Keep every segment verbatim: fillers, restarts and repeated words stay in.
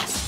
dust.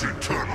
that's eternal.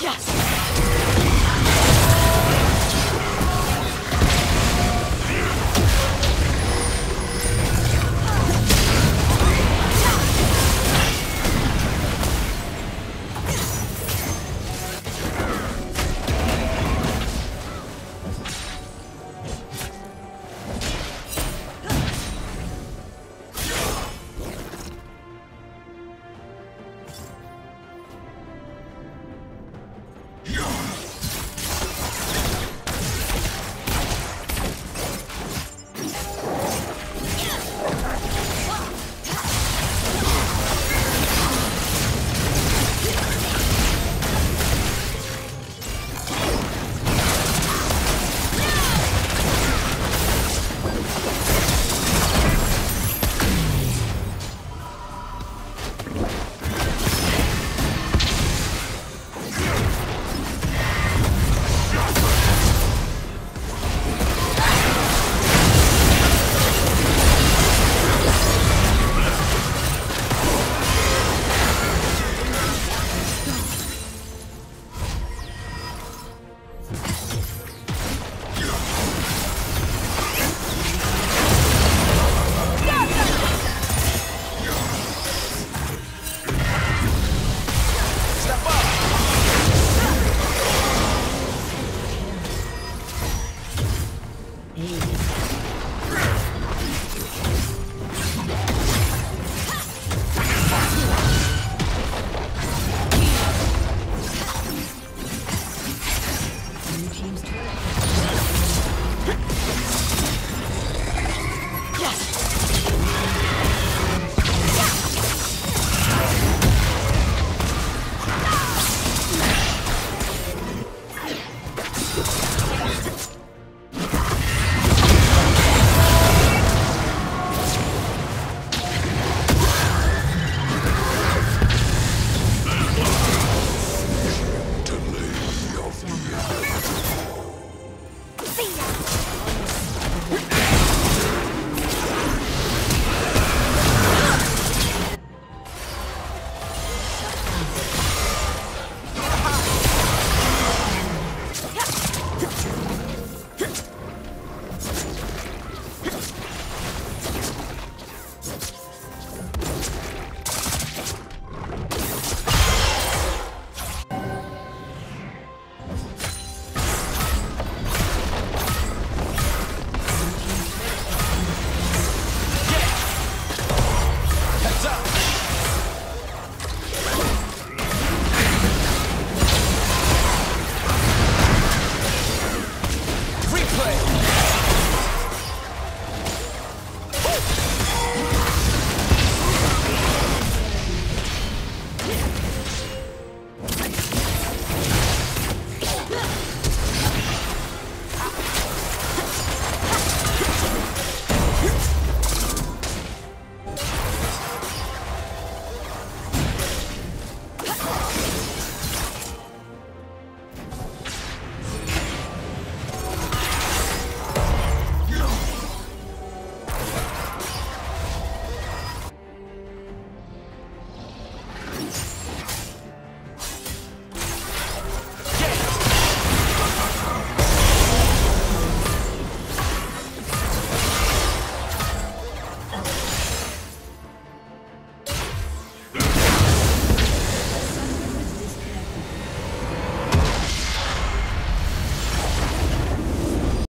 Yes!